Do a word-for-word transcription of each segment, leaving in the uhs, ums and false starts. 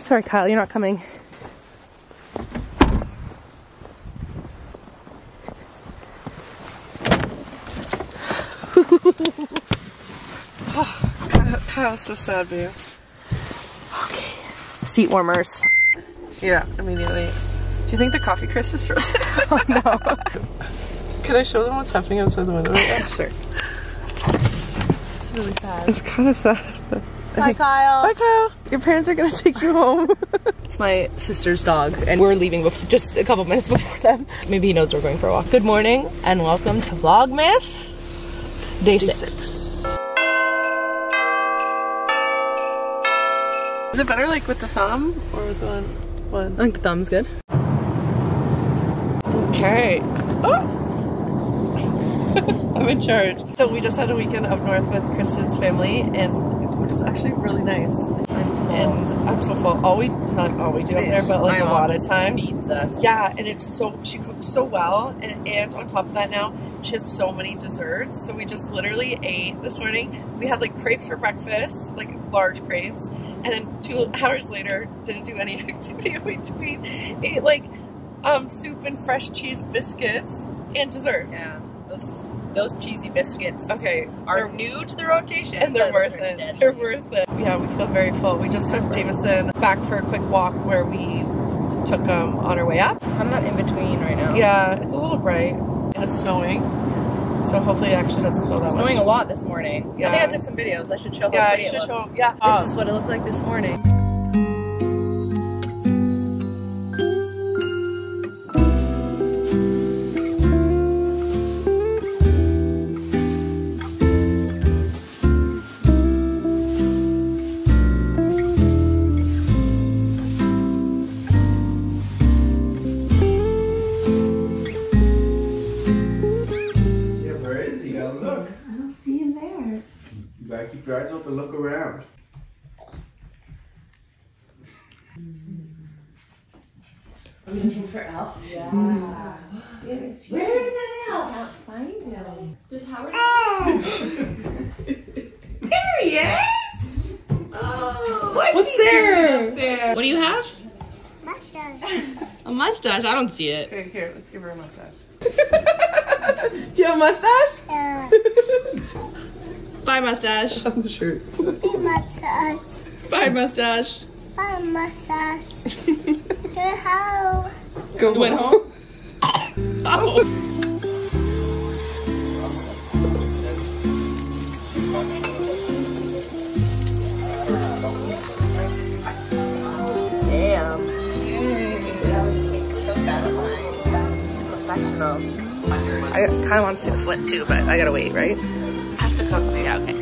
Sorry, Kyle, you're not coming. Oh, Kyle, Kyle's so sad for you. Okay. Seat warmers. Yeah, immediately. Do you think the coffee crisp is frozen? Oh, no. Can I show them what's happening outside the window right now? Sure. It's really sad. It's kind of sad. But... Hi, Kyle. Hi, Kyle. Your parents are going to take you home. It's my sister's dog, and we're leaving before, just a couple minutes before them. Maybe he knows we're going for a walk. Good morning, and welcome to Vlogmas Day, Day six. six. Is it better like with the thumb or with one? one? I think the thumb's good. Okay. Oh. I'm in charge. So we just had a weekend up north with Kristen's family, and it's actually really nice. I'm and I'm so full. All we, not all we do up there, but like a lot of times. Us. Yeah, and it's so, she cooks so well. And, and on top of that now, she has so many desserts. So we just literally ate this morning. We had like crepes for breakfast, like large crepes. And then two hours later, didn't do any activity in between. Ate like um, soup and fresh cheese biscuits and dessert. Yeah. Those cheesy biscuits okay, are new to the rotation. And they're worth it. Dead. They're worth it. Yeah, we feel very full. We just took Jameson back for a quick walk where we took him on our way up. I'm not in between right now. Yeah, it's a little bright and it's snowing. So hopefully it actually doesn't snow that much. It's snowing a lot this morning. Yeah. I think I took some videos. I should show yeah, how the video you should show, yeah. This um, is what it looked like this morning. Keep your eyes open, look around. Are we looking for Elf? Yeah. Mm-hmm. Where is that Elf? I can't find him. Does Howard? Oh! There he is! Oh! What's, What's there? there? What do you have? Mustache. A mustache? I don't see it. Here, here, let's give her a mustache. Do you have a mustache? Yeah. Bye, mustache. I'm sure. Mustache. Bye, mustache. Bye, mustache. Go home. Go home. Went home? Oh. Damn. Mm. So satisfying. Professional. I kind of want to see the flip too, but I gotta wait, right? Has to cook. Yeah, okay.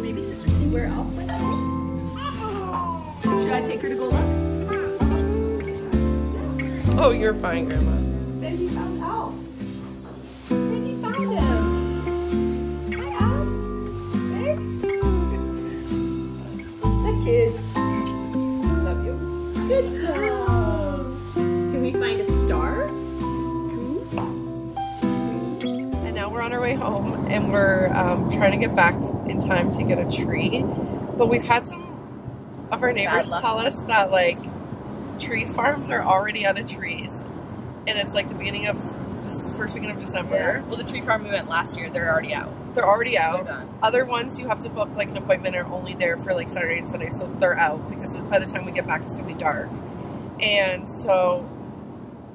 Maybe sister see where Elf went. Should I take her to go look? Oh, you're fine, Grandma. Cindy found Elf. Cindy found him. Hi, Elf. Hey. The kids. Love you. Good job. On our way home, and we're um, trying to get back in time to get a tree, but we've had some of our neighbors tell us that like tree farms are already out of trees, and it's like the beginning of just first weekend of December. Yeah. Well, the tree farm we went last year, they're already out. They're already out. They're done. Other ones you have to book like an appointment are only there for like Saturday and Sunday, so they're out because by the time we get back it's gonna be dark, and so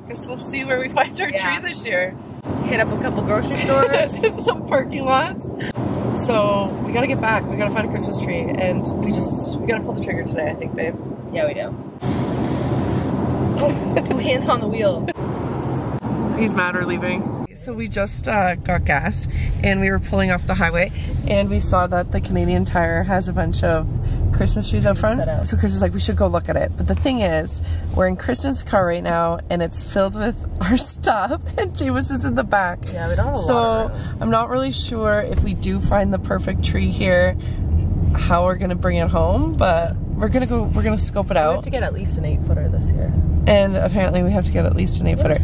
I guess we'll see where we find our yeah. tree this year. Hit up a couple grocery stores, some parking lots. So we gotta get back. We gotta find a Christmas tree, and we just we gotta pull the trigger today. I think, babe. Yeah, we do. Two hands on the wheel. He's mad we're leaving. So we just uh, got gas, and we were pulling off the highway, and we saw that the Canadian Tire has a bunch of Christmas trees out front. Out. So Kristen's like, we should go look at it. But the thing is, we're in Kristen's car right now, and it's filled with our stuff, and Jameson's in the back. Yeah, we don't have a so lot of room. I'm not really sure if we do find the perfect tree here, how we're gonna bring it home, but we're gonna go. We're gonna scope it out. We have to get at least an eight footer this year. and apparently we have to get at least an eight footer.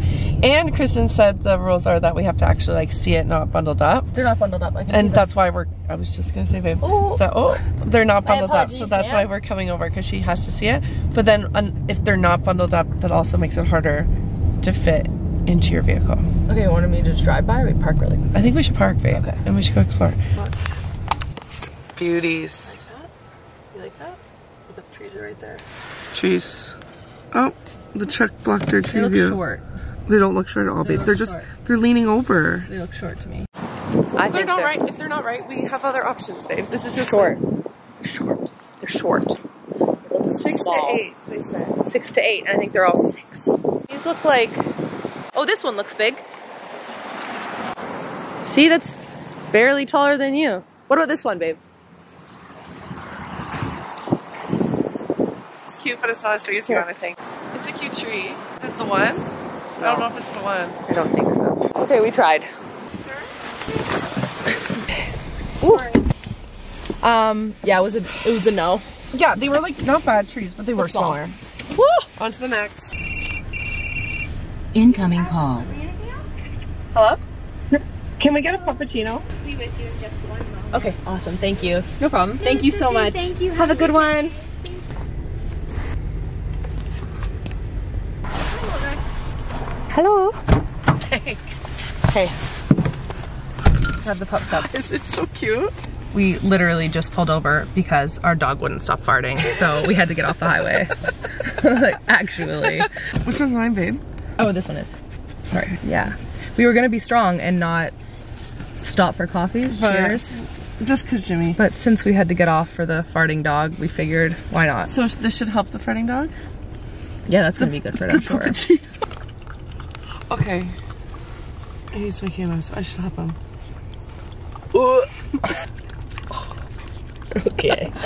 And Kristen said the rules are that we have to actually like see it not bundled up. They're not bundled up. I can and that's them. why we're, I was just going to say, babe, oh. That, oh, they're not bundled up. So that's yeah. why we're coming over, because she has to see it. But then un, if they're not bundled up, that also makes it harder to fit into your vehicle. Okay, you wanted me to drive by or we park really quick? I think we should park, babe. Okay. And we should go explore. Beauties. You like that? You like that? The trees are right there. Jeez. Oh, the truck blocked their tree view. They look short. They don't look short at all, babe. They're just, they're leaning over. They look short to me. I think they're right. If they're not right, we have other options, babe. This is just short. They're short. They're short. Six to eight, they said. Six to eight. I think they're all six. These look like, oh, this one looks big. See, that's barely taller than you. What about this one, babe? It's cute, but it's not as big as you want to think. It's a cute tree. Is it the one? No. I don't know if it's the one. I don't think so. Okay, we tried. Sorry. Um, yeah, it was a it was a no. Yeah, they were like not bad trees, but they were smaller. Woo! On to the next. Incoming call. Hello? Can we get a puppuccino? Be with you in just one moment. Okay, awesome. Thank you. No problem. Thank you so much. Thank you. Have a good one. Hello. Hey. Hey. Have the pup cup. Is it so cute? We literally just pulled over because our dog wouldn't stop farting, so we had to get off the highway. Like, actually. Which one's mine, babe? Oh, this one is. Sorry. Yeah. We were gonna be strong and not stop for coffee. Cheers. Just cause Jimmy. But since we had to get off for the farting dog, we figured why not? So this should help the farting dog? Yeah, that's gonna the, be good for it, I'm sure. Okay, he's making a mess. I should help him. Okay. We're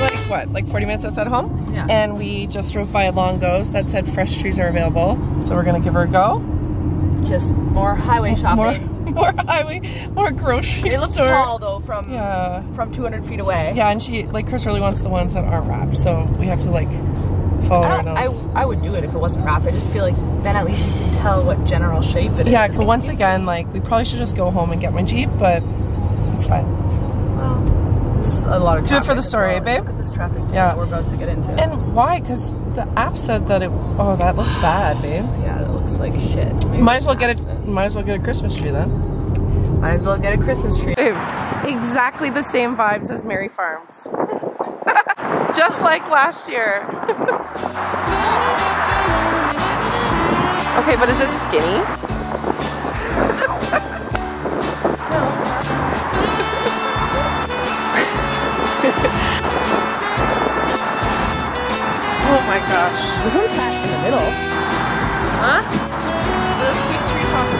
like, what, like forty minutes outside of home? Yeah. And we just drove by Longo's that said fresh trees are available. So we're gonna give her a go. Just more highway shopping. More More highway, more grocery store. It looks tall though from yeah. from two hundred feet away. Yeah, and she like Chris really wants the ones that aren't wrapped, so we have to like follow her nose. I, I would do it if it wasn't wrapped. I just feel like then at least you can tell what general shape it is. Yeah, because once again, like we probably should just go home and get my Jeep, but it's fine. Well, this is a lot of traffic. Do it for the story, well. babe. Look at this traffic yeah. that we're about to get into. And why? Because the app said that it. Oh, that looks bad, babe. Yeah, that looks like shit. Maybe might as well get it. Might as well get a Christmas tree then. Might as well get a Christmas tree. Babe, exactly the same vibes as Mary Farms. Just like last year. Okay, but is it skinny? Oh my gosh. This one's back in the middle. Huh? This big tree top. What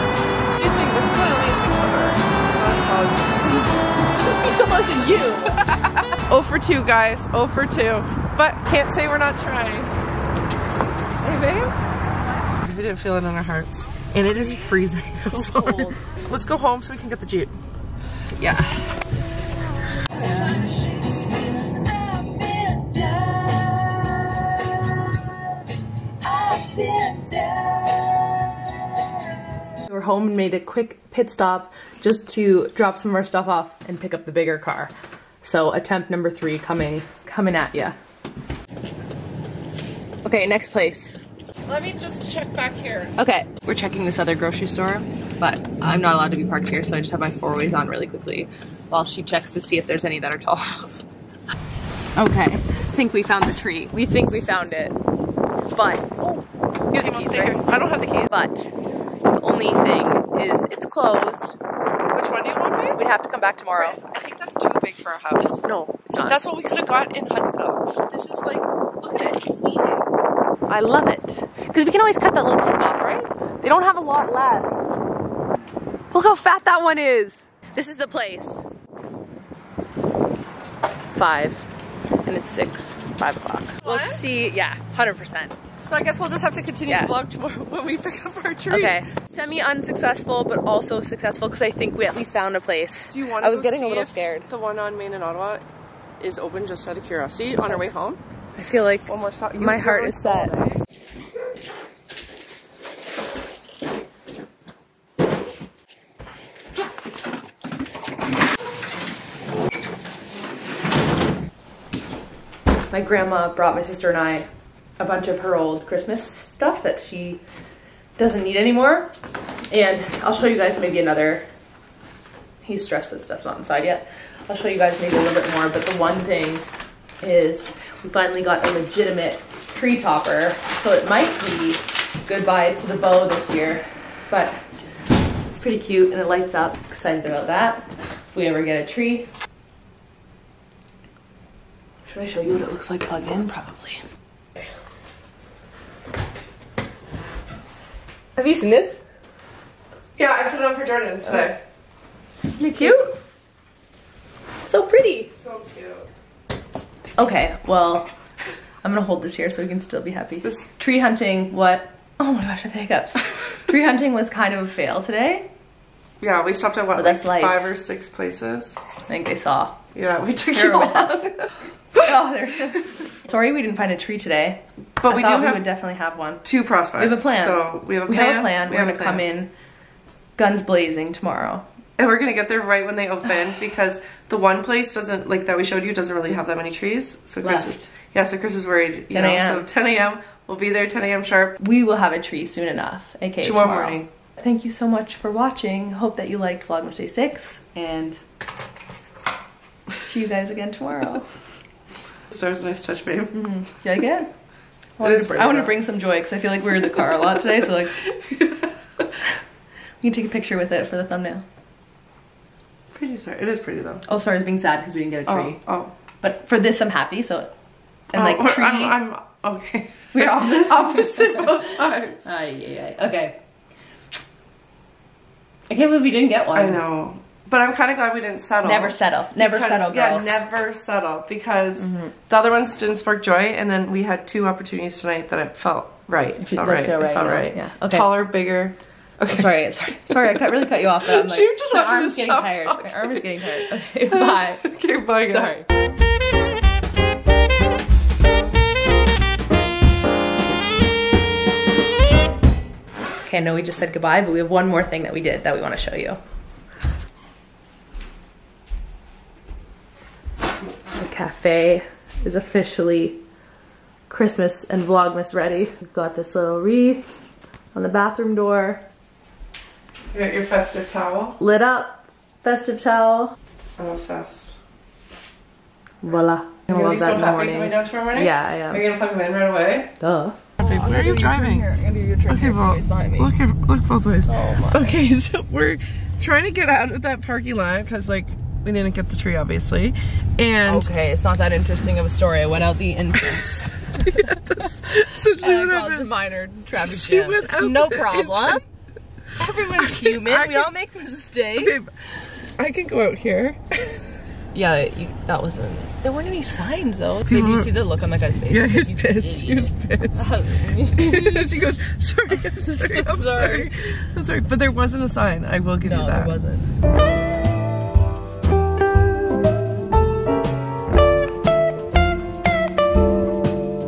do you think? This is only a six footer. It's not as tall as you. It's supposed to be so much as you. oh for two, guys. oh for two. But can't say we're not trying. Hey, babe? We didn't feel it in our hearts. And it is freezing. It's so cold. Let's go home so we can get the Jeep. Yeah. We're home and made a quick pit stop just to drop some of our stuff off and pick up the bigger car. So attempt number three coming coming at ya. Okay, next place. Let me just check back here. Okay, we're checking this other grocery store, but I'm not allowed to be parked here, so I just have my four ways on really quickly while she checks to see if there's any that are tall. Okay, I think we found the tree. We think we found it, but oh, you have the keys, right? I don't have the keys, but. The only thing is it's closed. Which one do you want, babe? We'd have to come back tomorrow. Chris, I think that's too big for a house. No, it's not. That's what we could have got in Huntsville. This is like, look at it, it's eating. I love it. Because we can always cut that little tip off, right? They don't have a lot left. Look how fat that one is. This is the place. Five, and it's six, five o'clock. We'll see, yeah, one hundred percent. So I guess we'll just have to continue yeah. the vlog tomorrow when we pick up our tree. Okay. Semi-unsuccessful, but also successful because I think we at least found a place. Do you want to I was getting a little scared. The one on Main and Ottawa is open, just out of curiosity, on our way home. I feel like one more shot. My heart is set. My grandma brought my sister and I a bunch of her old Christmas stuff that she doesn't need anymore. And I'll show you guys maybe another, he's stressed this stuff's not inside yet. I'll show you guys maybe a little bit more, but the one thing is we finally got a legitimate tree topper. So it might be goodbye to the bow this year, but it's pretty cute and it lights up. Excited about that. If we ever get a tree. Should I show you what it looks like plugged in? Probably. Have you seen this? Yeah, I put it on for Jordan today. Oh. Isn't it cute? So pretty. So cute. Okay, well, I'm gonna hold this here so we can still be happy. This tree hunting, what? Oh my gosh, I have hiccups. Tree hunting was kind of a fail today. Yeah, we stopped at what, like five or six places? I think I saw. Yeah, we took you off. Oh, there. Sorry we didn't find a tree today. But I we do have we would definitely have one. Two prospects. We have a plan. So we have a plan. We have a plan. We We're gonna plan. come in guns blazing tomorrow. And we're gonna get there right when they open because the one place doesn't like that we showed you doesn't really have that many trees. So Chris Left. is yeah, so Chris is worried, you know, so ten A M we'll be there ten A M sharp. We will have a tree soon enough, aka tomorrow, tomorrow morning. Thank you so much for watching. Hope that you liked Vlogmas Day six and see you guys again tomorrow. Stars, nice touch, babe. Mm-hmm. Yeah, again. I want, to, I want to bring some joy because I feel like we were in the car a lot today, so like we can take a picture with it for the thumbnail. Pretty sorry. It is pretty though. Oh, sorry, I was being sad because we didn't get a tree. Oh, oh. But for this, I'm happy. So and oh, like tree. I'm, I'm okay. We're opposite opposite both times. Aye, aye, aye. Okay. I can't believe we didn't get one. I know. But I'm kind of glad we didn't settle. Never settle. Never because, settle, girls. Yeah, never settle. Because mm-hmm. the other ones didn't spark joy. And then we had two opportunities tonight that it felt right. It felt right. It right, felt right. Yeah. Okay. Taller, bigger. Okay. Oh, sorry, sorry. Sorry, I cut, really cut you off. But I'm like, just my arm's getting tired. Talking. My arm is getting tired. Okay, bye. Okay, bye, guys. Sorry. Okay, I know we just said goodbye, but we have one more thing that we did that we want to show you. The cafe is officially Christmas and Vlogmas ready. We've got this little wreath on the bathroom door. You got your festive towel. Lit up festive towel. I'm obsessed. Voila. You're gonna be so happy going down tomorrow morning? Yeah, I am. Are you gonna plug them in right away? Duh. Where are you driving? Okay, well, look, look both ways. Oh, okay, so we're trying to get out of that parking lot because, like, we didn't get the tree, obviously. And okay, it's not that interesting of a story. I went out the entrance. Yeah, that's, so she and went I caused out a minor traffic jam. It's no problem. Everyone's can, human. Can, we all make mistakes. Okay, I can go out here. Yeah, you, that wasn't. There weren't any signs though. People Did you see the look on that guy's face? Yeah, he was pissed. He was pissed. She goes, sorry, I'm sorry, I'm sorry. I'm sorry. But there wasn't a sign. I will give no, you that. No, there wasn't.